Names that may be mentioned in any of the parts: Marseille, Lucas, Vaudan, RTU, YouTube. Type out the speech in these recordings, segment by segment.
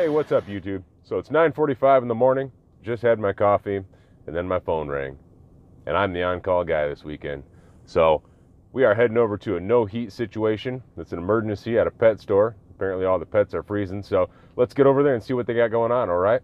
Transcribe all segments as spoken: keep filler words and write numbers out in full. Hey, what's up, YouTube? So it's nine forty-five in the morning, just had my coffee, and then my phone rang. And I'm the on-call guy this weekend. So we are heading over to a no-heat situation. That's an emergency at a pet store. Apparently all the pets are freezing, so let's get over there and see what they got going on, all right?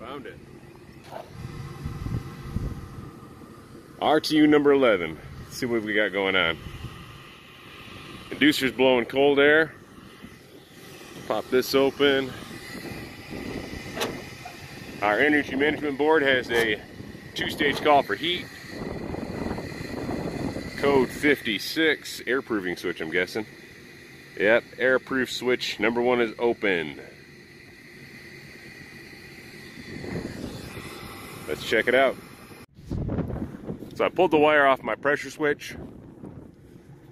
Found it. R T U number eleven. Let's see what we got going on. Inducer's blowing cold air. Pop this open. Our energy management board has a two-stage call for heat. Code fifty-six, air proofing switch, I'm guessing. Yep, air proof switch number one is open. Let's check it out. So I pulled the wire off my pressure switch,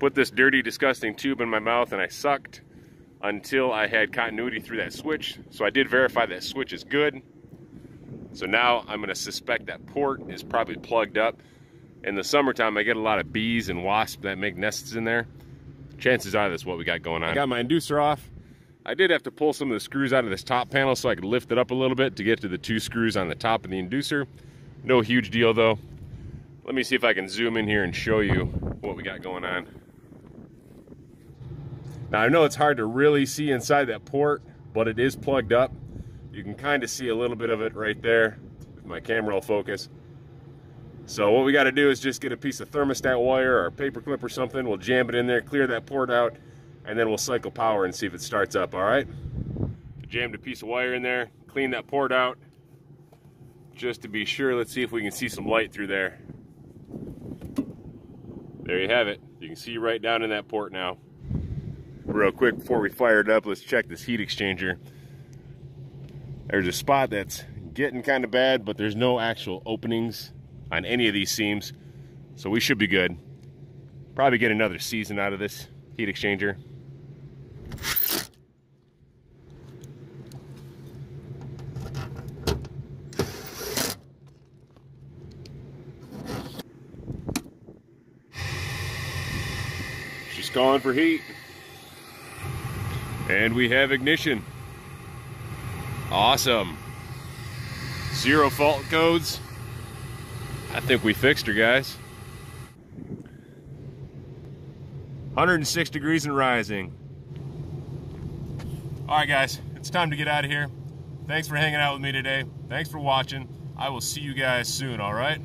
put this dirty, disgusting tube in my mouth, and I sucked until I had continuity through that switch. So I did verify that switch is good. So now I'm gonna suspect that port is probably plugged up. In the summertime, I get a lot of bees and wasps that make nests in there. Chances are that's what we got going on. I got my inducer off. I did have to pull some of the screws out of this top panel so I could lift it up a little bit to get to the two screws on the top of the inducer. No huge deal though. Let me see if I can zoom in here and show you what we got going on. Now I know it's hard to really see inside that port, but it is plugged up. You can kind of see a little bit of it right there, if my camera will focus. So what we got to do is just get a piece of thermostat wire or a paper clip or something. We'll jam it in there, clear that port out, and then we'll cycle power and see if it starts up, all right? Jammed a piece of wire in there, clean that port out, just to be sure. Let's see if we can see some light through there. There you have it. You can see right down in that port now. Real quick, before we fire it up, let's check this heat exchanger. There's a spot that's getting kind of bad, but there's no actual openings on any of these seams, so we should be good. Probably get another season out of this heat exchanger. She's calling for heat. And we have ignition. Awesome. Zero fault codes. I think we fixed her, guys. one hundred six degrees and rising. All right, guys, it's time to get out of here. Thanks for hanging out with me today. Thanks for watching. I will see you guys soon, all right?